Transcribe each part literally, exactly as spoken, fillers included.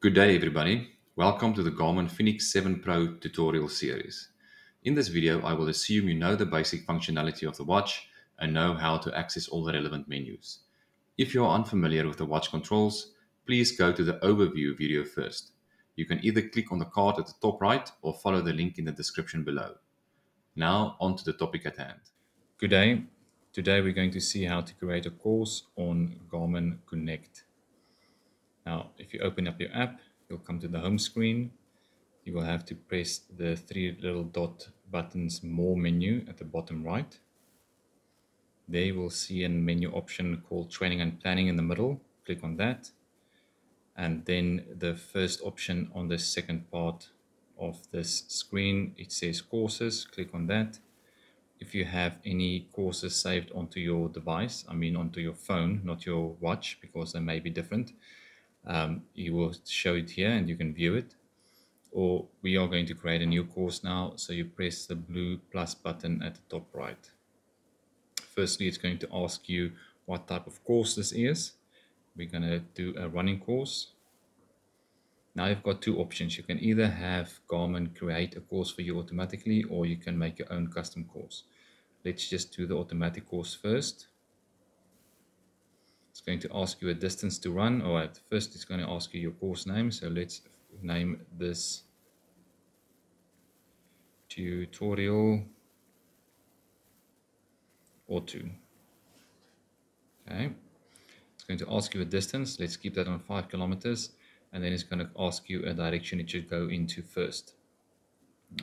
Good day everybody, welcome to the Garmin Fenix seven Pro tutorial series. In this video I will assume you know the basic functionality of the watch and know how to access all the relevant menus. If you are unfamiliar with the watch controls, please go to the overview video first. You can either click on the card at the top right or follow the link in the description below. Now on to the topic at hand. Good day, today we're going to see how to create a course on Garmin Connect. Now, if you open up your app, you'll come to the home screen. You will have to press the three little dot buttons More menu at the bottom right. There you will see a menu option called Training and Planning in the middle. Click on that. And then the first option on the second part of this screen, it says Courses. Click on that. If you have any courses saved onto your device, I mean onto your phone, not your watch, because they may be different. Um, you will show it here and you can view it, or we are going to create a new course now, so you press the blue plus button at the top right. Firstly, it's going to ask you what type of course this is. We're going to do a running course. Now you've got two options. You can either have Garmin create a course for you automatically, or you can make your own custom course. Let's just do the automatic course first. It's going to ask you a distance to run. All right, first it's going to ask you your course name, so let's name this tutorial or two. Okay, it's going to ask you a distance. Let's keep that on five kilometers, and then it's going to ask you a direction it should go into first.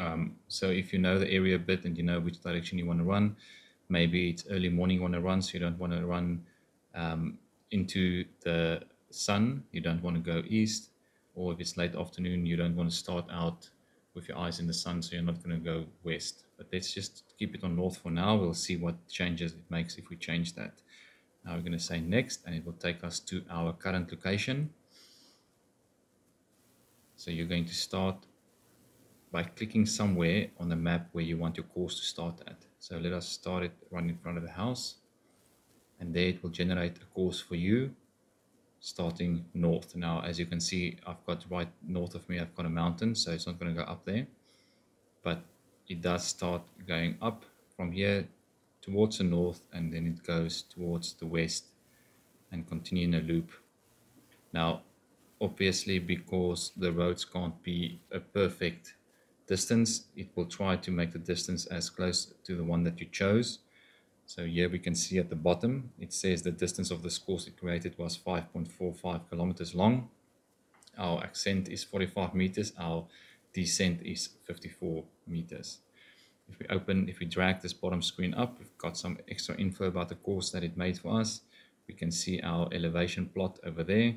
Um, so if you know the area a bit and you know which direction you want to run, maybe it's early morning you want to run, so you don't want to run Um, into the sun, you don't want to go east, or if it's late afternoon, you don't want to start out with your eyes in the sun, so you're not going to go west. But let's just keep it on north for now. We'll see what changes it makes if we change that. Now we're going to say next, and it will take us to our current location. So you're going to start by clicking somewhere on the map where you want your course to start at. So let us start it right in front of the house. And there it will generate a course for you starting north. Now, as you can see, I've got right north of me, I've got a mountain, so it's not going to go up there. But it does start going up from here towards the north, and then it goes towards the west and continue in a loop. Now, obviously, because the roads can't be a perfect distance, it will try to make the distance as close to the one that you chose. So here we can see at the bottom, it says the distance of this course it created was five point four five kilometers long. Our ascent is forty-five meters, our descent is fifty-four meters. If we open, if we drag this bottom screen up, we've got some extra info about the course that it made for us. We can see our elevation plot over there,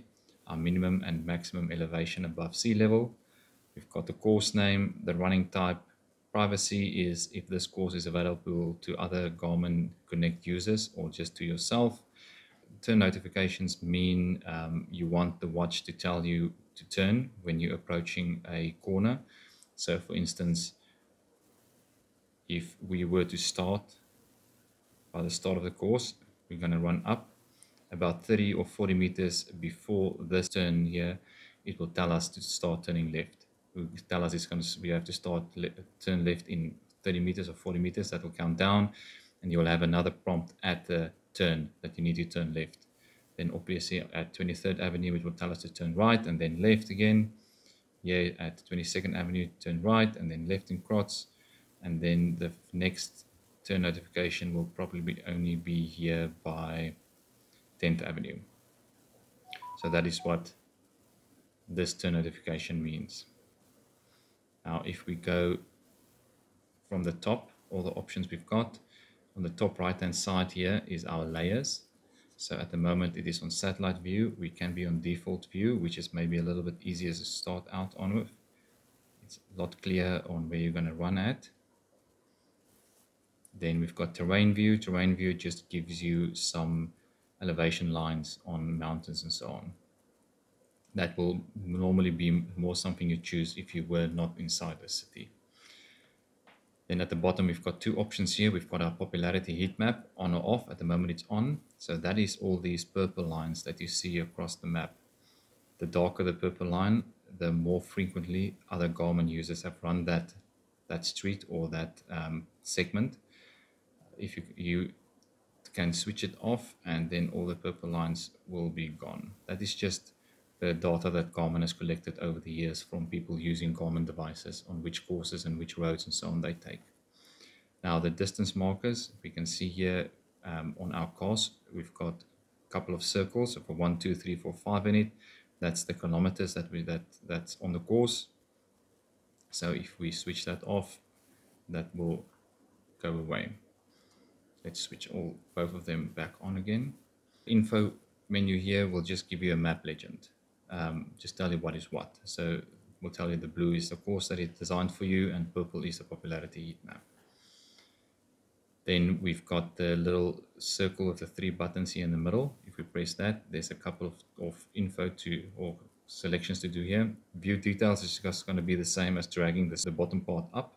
our minimum and maximum elevation above sea level. We've got the course name, the running type. Privacy is if this course is available to other Garmin Connect users or just to yourself. Turn notifications mean um, you want the watch to tell you to turn when you're approaching a corner. So for instance, if we were to start by the start of the course, we're going to run up about thirty or forty meters before this turn here, it will tell us to start turning left. Tell us it's going to, we have to start le turn left in thirty meters or forty meters. That will count down, and you'll have another prompt at the turn that you need to turn left. Then obviously at twenty-third avenue it will tell us to turn right and then left again. Yeah, at twenty-second avenue turn right and then left in Krotz, and then the next turn notification will probably be only be here by tenth avenue. So that is what this turn notification means. Now, if we go from the top, all the options we've got, on the top right-hand side here is our layers. So at the moment it is on satellite view. We can be on default view, which is maybe a little bit easier to start out on with. It's a lot clearer on where you're going to run at. Then we've got terrain view. Terrain view just gives you some elevation lines on mountains and so on. That will normally be more something you choose if you were not inside the city. Then at the bottom, we've got two options here. We've got our popularity heat map on or off. At the moment, it's on. So that is all these purple lines that you see across the map. the darker the purple line, the more frequently other Garmin users have run that that street or that um, segment. If you, you can switch it off, and then all the purple lines will be gone. That is just the data that Garmin has collected over the years from people using Garmin devices on which courses and which roads and so on they take. Now the distance markers, we can see here um, on our course, we've got a couple of circles, so for one, two, three, four, five in it. That's the kilometers that we that that's on the course. So if we switch that off, that will go away. Let's switch all both of them back on again. Info menu here will just give you a map legend. Um, just tell you what is what. So we'll tell you the blue is the course that it's designed for you, and purple is the popularity heat map. Then we've got the little circle with the three buttons here in the middle. If we press that, there's a couple of, of info to or selections to do here. View details is just going to be the same as dragging this, the bottom part up.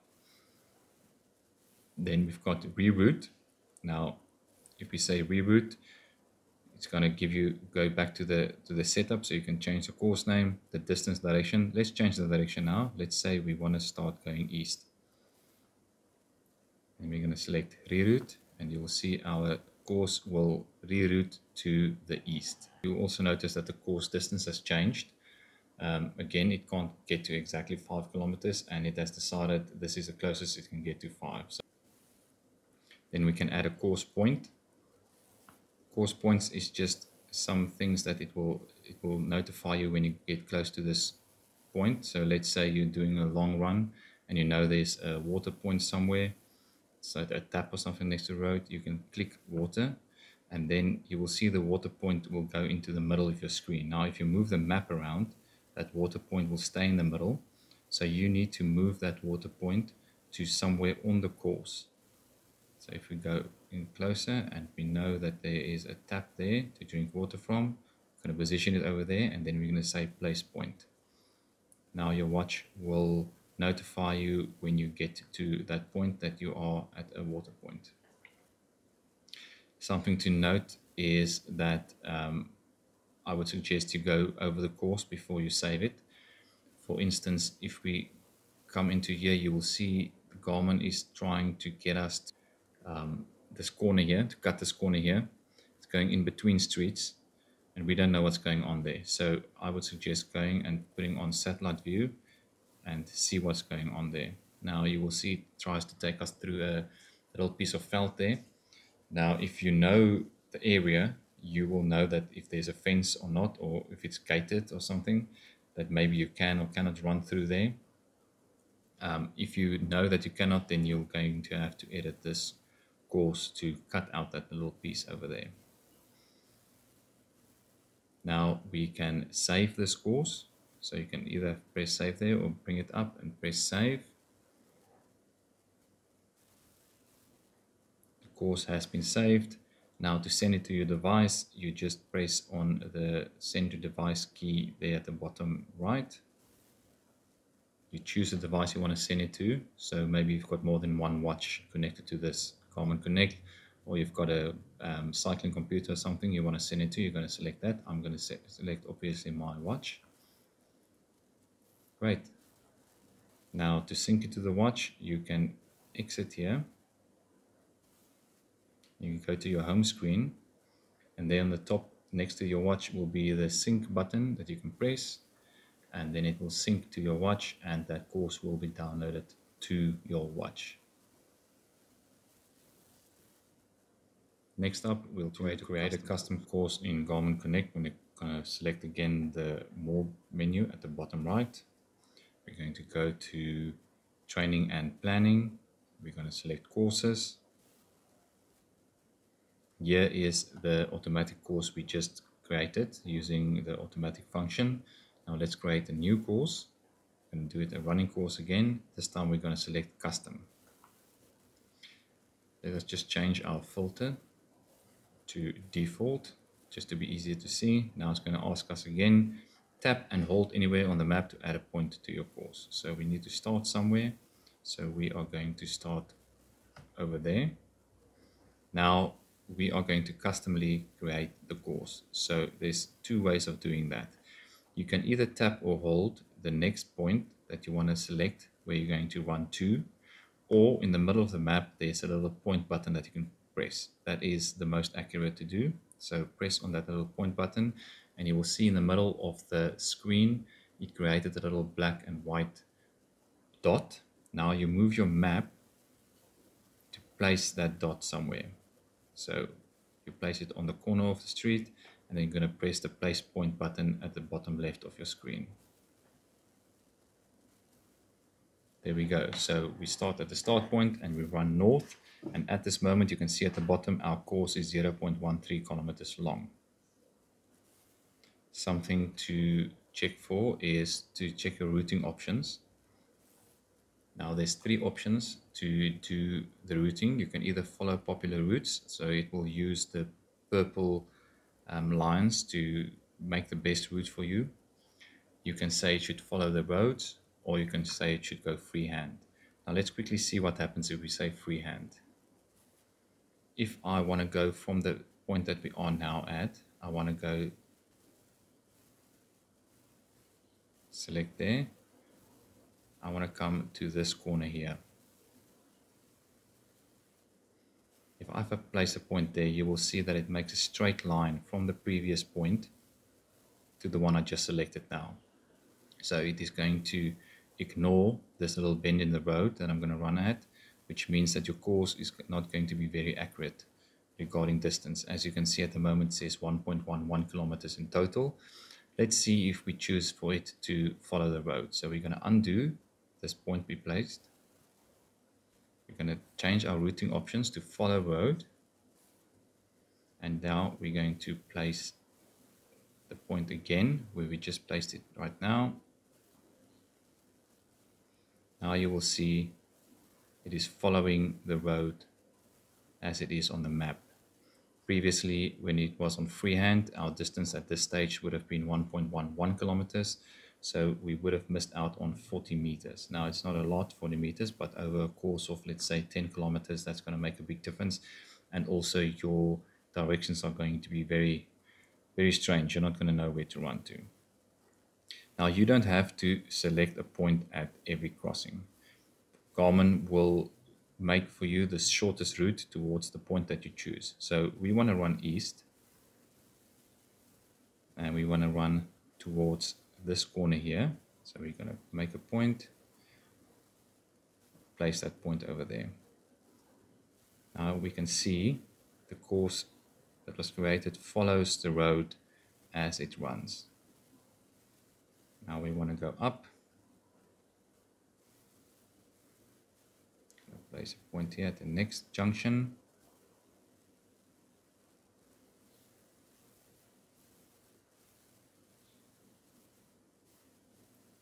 Then we've got reroute. Now, if we say reroute, it's going to give you go back to the to the setup, so you can change the course name, the distance, direction. Let's change the direction now. Let's say we want to start going east. And we're going to select reroute, and you will see our course will reroute to the east. You'll also notice that the course distance has changed. Um, again, it can't get to exactly five kilometers, and it has decided this is the closest it can get to five. So then we can add a course point. Course points is just some things that it will it will notify you when you get close to this point. So let's say you're doing a long run, and you know there's a water point somewhere. So a tap or something next to the road, you can click water, and then you will see the water point will go into the middle of your screen. Now if you move the map around, that water point will stay in the middle, so you need to move that water point to somewhere on the course. So if we go in closer, and we know that there is a tap there to drink water from, I'm going to position it over there, and then we're going to say place point. Now your watch will notify you when you get to that point that you are at a water point. Something to note is that um, I would suggest you go over the course before you save it. For instance, if we come into here, you will see Garmin is trying to get us to, um, this corner here, to cut this corner here. It's going in between streets, and we don't know what's going on there. So I would suggest going and putting on satellite view and see what's going on there. Now you will see it tries to take us through a little piece of felt there. Now if you know the area, you will know that if there's a fence or not, or if it's gated or something, that maybe you can or cannot run through there. Um, if you know that you cannot, then you're going to have to edit this course to cut out that little piece over there. Now we can save this course. So you can either press save there or bring it up and press save. The course has been saved. Now to send it to your device, you just press on the send to device key there at the bottom right. You choose the device you want to send it to. So maybe you've got more than one watch connected to this Garmin Connect, or you've got a um, cycling computer or something you want to send it to. You're going to select that. I'm going to se select obviously my watch. Great. Now to sync it to the watch, you can exit here. You can go to your home screen, and then on the top next to your watch will be the sync button that you can press, and then it will sync to your watch, and that course will be downloaded to your watch. Next up, we'll try to create a custom course in Garmin Connect. We're going to select again the More menu at the bottom right. We're going to go to training and planning. We're going to select courses. Here is the automatic course we just created using the automatic function. Now let's create a new course and do it a running course again. This time we're going to select custom. Let us just change our filter to default just to be easier to see. Now it's going to ask us again. Tap and hold anywhere on the map to add a point to your course. So we need to start somewhere. So we are going to start over there. Now we are going to customly create the course. So there's two ways of doing that. you can either tap or hold the next point that you want to select where you're going to run to, or in the middle of the map there's a little point button that you can press. That is the most accurate to do. So press on that little point button and you will see in the middle of the screen it created a little black and white dot. Now you move your map to place that dot somewhere. So you place it on the corner of the street and then you're going to press the place point button at the bottom left of your screen. There we go. So we start at the start point and we run north, and at this moment you can see at the bottom our course is zero point one three kilometers long. Something to check for is to check your routing options. Now there's three options to do the routing. You can either follow popular routes, so it will use the purple um, lines to make the best route for you. You can say it should follow the roads, or you can say it should go freehand. Now let's quickly see what happens if we say freehand. If I want to go from the point that we are now at, I want to go select there. I want to come to this corner here. If I place a point there, you will see that it makes a straight line from the previous point to the one I just selected now. So it is going to ignore this little bend in the road that I'm going to run at, which means that your course is not going to be very accurate regarding distance. As you can see at the moment, it says one point one one kilometers in total. Let's see if we choose for it to follow the road. So we're going to undo this point we placed. We're going to change our routing options to follow road. And now we're going to place the point again where we just placed it right now. Now you will see it is following the road as it is on the map. Previously, when it was on freehand, our distance at this stage would have been one point one one kilometers. So we would have missed out on forty meters. Now it's not a lot, forty meters, but over a course of, let's say, ten kilometers, that's going to make a big difference. And also your directions are going to be very, very strange. You're not going to know where to run to. Now you don't have to select a point at every crossing. Garmin will make for you the shortest route towards the point that you choose. So we want to run east and we want to run towards this corner here. So we're going to make a point, place that point over there. Now we can see the course that was created follows the road as it runs. Now we want to go up. Place a point here at the next junction.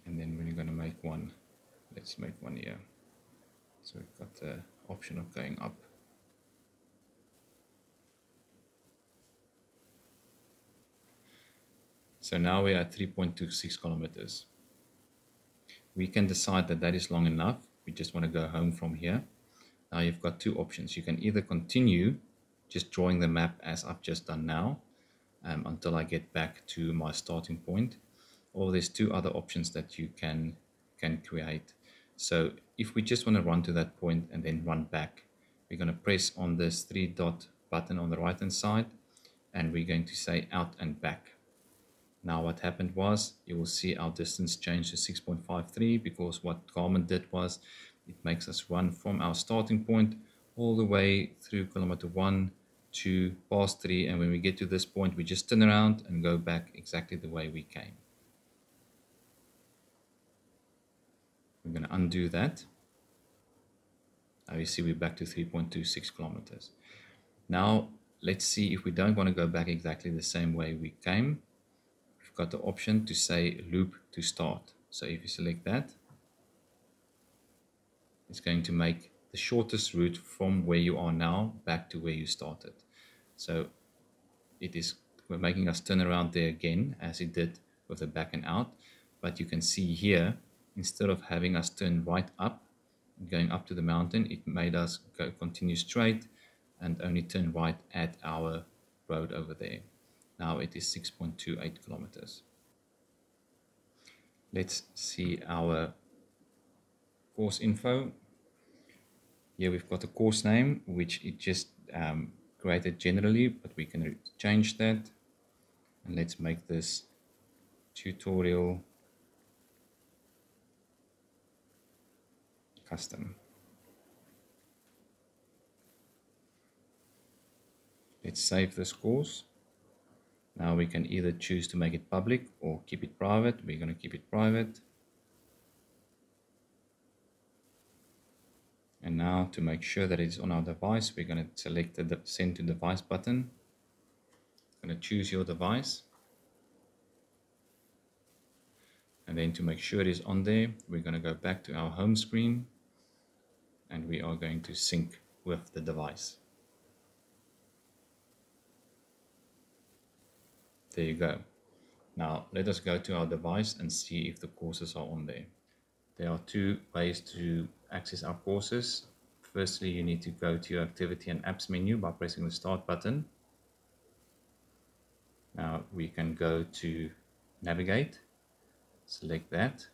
And then we're going to make one. Let's make one here. So we've got the option of going up. So now we are at three point two six kilometers. We can decide that that is long enough. We just want to go home from here. Now you've got two options. You can either continue just drawing the map as I've just done now um, until I get back to my starting point, or there's two other options that you can can create. So if we just want to run to that point and then run back, we're going to press on this three dot button on the right hand side and we're going to say out and back. Now what happened was, you will see our distance change to six point five three, because what Garmin did was it makes us run from our starting point all the way through kilometer one to past three, and when we get to this point we just turn around and go back exactly the way we came. We're going to undo that. Now you see we're back to three point two six kilometers. Now let's see if we don't want to go back exactly the same way we came. Got the option to say loop to start. So if you select that, it's going to make the shortest route from where you are now back to where you started. So it is we're making us turn around there again as it did with the back and out, but you can see here, instead of having us turn right up going up to the mountain, it made us go continue straight and only turn right at our road over there. Now it is six point two eight kilometers. let's see our course info. Here we've got a course name, which it just um, created generally, but we can change that. And let's make this tutorial custom. Let's save this course. Now we can either choose to make it public or keep it private. We're going to keep it private. And now to make sure that it's on our device, we're going to select the send to device button. I'm going to choose your device. And then to make sure it is on there, we're going to go back to our home screen and we are going to sync with the device. There you go. Now let us go to our device and see if the courses are on there. There are two ways to access our courses. Firstly, you need to go to your activity and apps menu by pressing the start button. Now we can go to navigate, select that.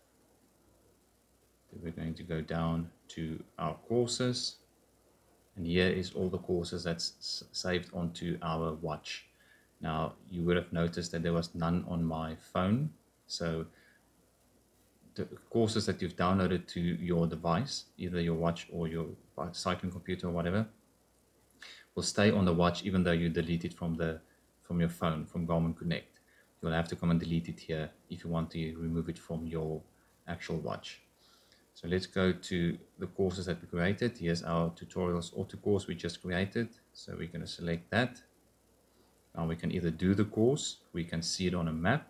Then we're going to go down to our courses, and here is all the courses that's saved onto our watch. Now you would have noticed that there was none on my phone. So the courses that you've downloaded to your device, either your watch or your cycling computer or whatever, will stay on the watch even though you delete it from the from your phone, from Garmin Connect. You'll have to come and delete it here if you want to remove it from your actual watch. So let's go to the courses that we created. Here's our tutorials auto course we just created. So we're going to select that. Now we can either do the course, we can see it on a map.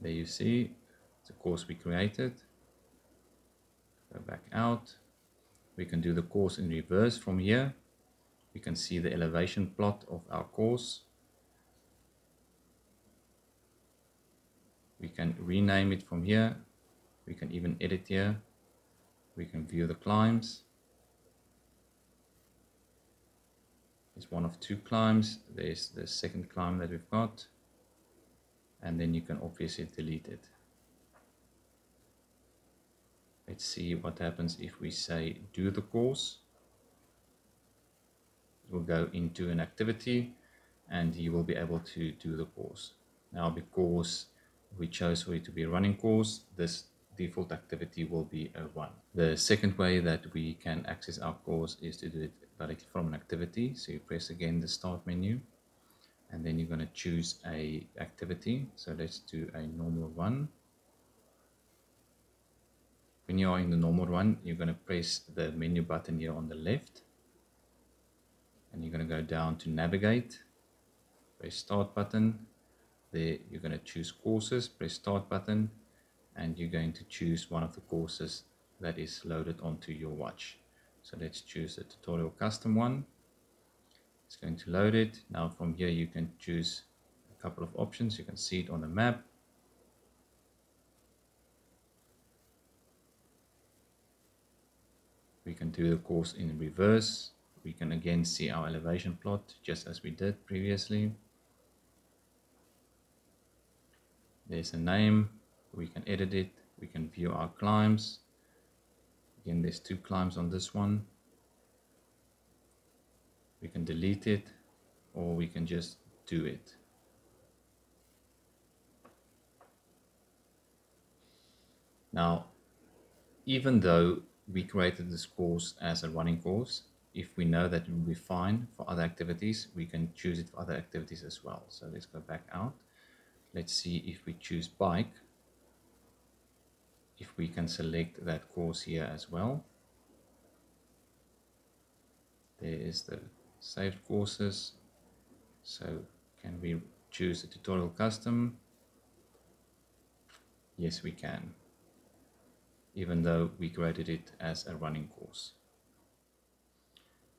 There you see the course we created. Go back out. We can do the course in reverse from here. We can see the elevation plot of our course. We can rename it from here. We can even edit here. We can view the climbs. It's one of two climbs. There's the second climb that we've got, and then you can obviously delete it. Let's see what happens if we say do the course. It will go into an activity and you will be able to do the course. Now because we chose for it to be a running course, this default activity will be a one. The second way that we can access our course is to do it directly from an activity. So you press again the start menu and then you're going to choose a activity. So let's do a normal one. When you are in the normal one, you're going to press the menu button here on the left and you're going to go down to navigate, press start button. There you're going to choose courses, press start button, and you're going to choose one of the courses that is loaded onto your watch. So let's choose the tutorial custom one. It's going to load it. Now from here you can choose a couple of options. You can see it on the map. We can do the course in reverse. We can again see our elevation plot just as we did previously. There's a name. We can edit it. We can view our climbs. Again, there's two climbs on this one. We can delete it or we can just do it. Now, even though we created this course as a running course, if we know that it will be fine for other activities, we can choose it for other activities as well. So let's go back out. Let's see if we choose bike, if we can select that course here as well. There is the saved courses. So can we choose the tutorial custom? Yes, we can, even though we created it as a running course.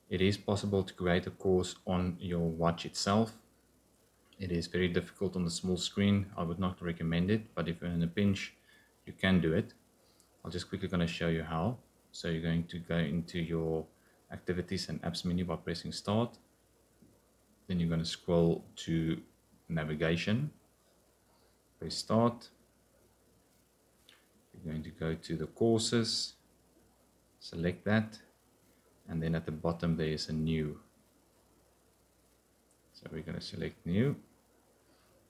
It is possible to create a course on your watch itself. It is very difficult on the small screen. I would not recommend it, but if you're in a pinch, you can do it. I'm just quickly going to show you how. So you're going to go into your activities and apps menu by pressing start. Then you're going to scroll to navigation press start. We're going to go to the courses, select that, and then at the bottom there is a new. So we're going to select new.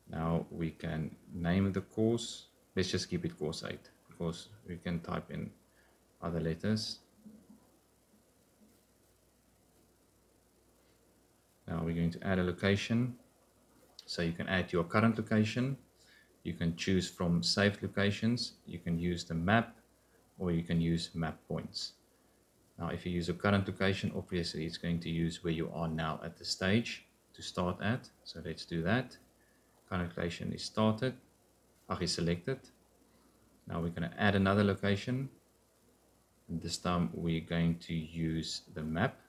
Now we can name the course. Let's just keep it course eight, because we can type in other letters. Now we're going to add a location. So you can add your current location. You can choose from saved locations. You can use the map, or you can use map points. Now if you use a current location, obviously it's going to use where you are now at the stage to start at. So let's do that. Current location is started, is selected. Now we're going to add another location. And this time we're going to use the map.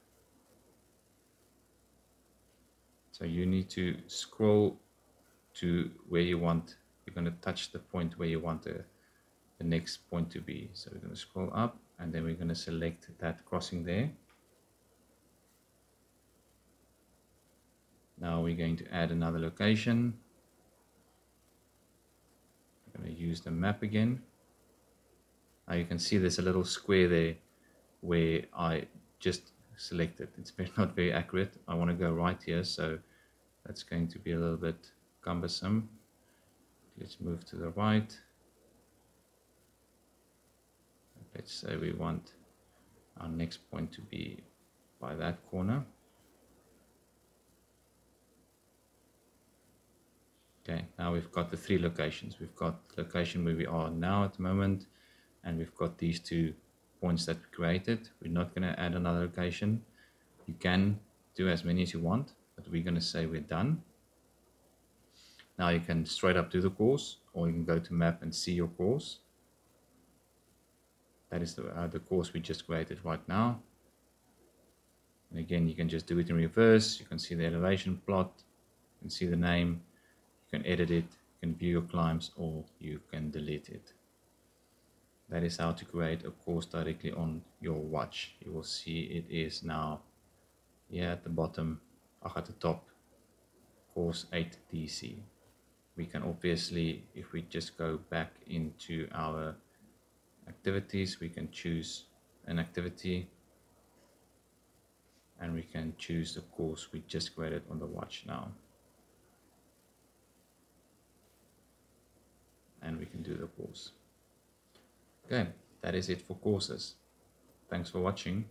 So you need to scroll to where you want. You're going to touch the point where you want the, the next point to be. So we're going to scroll up, and then we're going to select that crossing there. Now we're going to add another location. I'm going to use the map again. Now you can see there's a little square there where I just selected. It's not very accurate. I want to go right here, so that's going to be a little bit cumbersome. Let's move to the right. Let's say we want our next point to be by that corner. Okay, now we've got the three locations. We've got the location where we are now at the moment, and we've got these two points that we created. We're not going to add another location. You can do as many as you want, but we're going to say we're done. Now you can straight up do the course, or you can go to map and see your course. That is the, uh, the course we just created right now. And again, you can just do it in reverse. You can see the elevation plot, you can see the name. You can edit it, you can view your climbs, or you can delete it. That is how to create a course directly on your watch. You will see it is now here at the bottom, at the top, course eight D C. We can obviously, if we just go back into our activities, we can choose an activity, and we can choose the course we just created on the watch now. And we can do the course. Okay, that is it for courses. Thanks for watching.